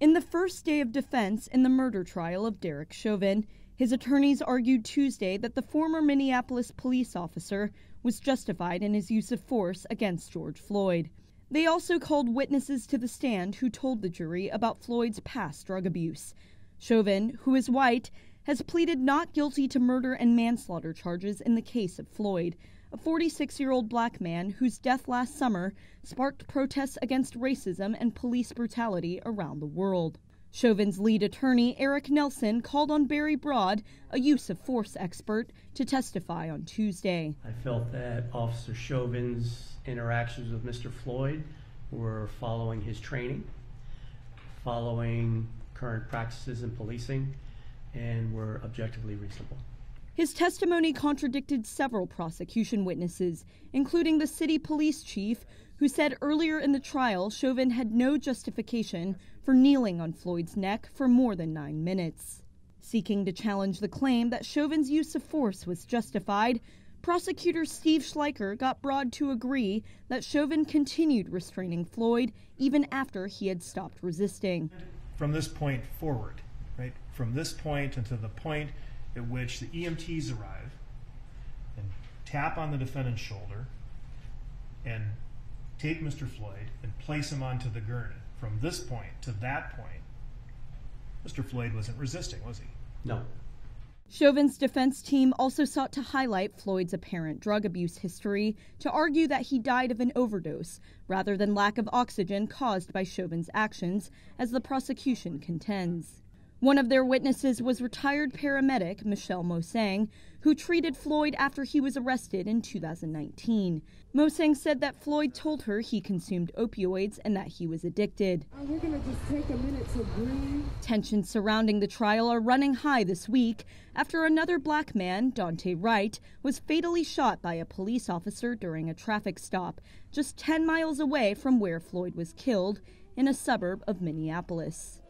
In the first day of defense in the murder trial of Derek Chauvin, his attorneys argued Tuesday that the former Minneapolis police officer was justified in his use of force against George Floyd. They also called witnesses to the stand who told the jury about Floyd's past drug abuse. Chauvin, who is white, has pleaded not guilty to murder and manslaughter charges in the case of Floyd, a 46-year-old black man whose death last summer sparked protests against racism and police brutality around the world. Chauvin's lead attorney, Eric Nelson, called on Barry Broad, a use of force expert, to testify on Tuesday. I felt that Officer Chauvin's interactions with Mr. Floyd were following his training, following current practices in policing, and were objectively reasonable. His testimony contradicted several prosecution witnesses, including the city police chief, who said earlier in the trial Chauvin had no justification for kneeling on Floyd's neck for more than 9 minutes. Seeking to challenge the claim that Chauvin's use of force was justified, prosecutor Steve Schleicher got Broad to agree that Chauvin continued restraining Floyd even after he had stopped resisting. From this point forward, right, from this point until the point at which the EMTs arrive and tap on the defendant's shoulder and take Mr. Floyd and place him onto the gurney. From this point to that point, Mr. Floyd wasn't resisting, was he? No. Chauvin's defense team also sought to highlight Floyd's apparent drug abuse history to argue that he died of an overdose rather than lack of oxygen caused by Chauvin's actions, as the prosecution contends. One of their witnesses was retired paramedic Michelle Mosang, who treated Floyd after he was arrested in 2019. Mosang said that Floyd told her he consumed opioids and that he was addicted. We're going to just take a minute to breathe. Tensions surrounding the trial are running high this week after another black man, Dante Wright, was fatally shot by a police officer during a traffic stop just 10 miles away from where Floyd was killed in a suburb of Minneapolis.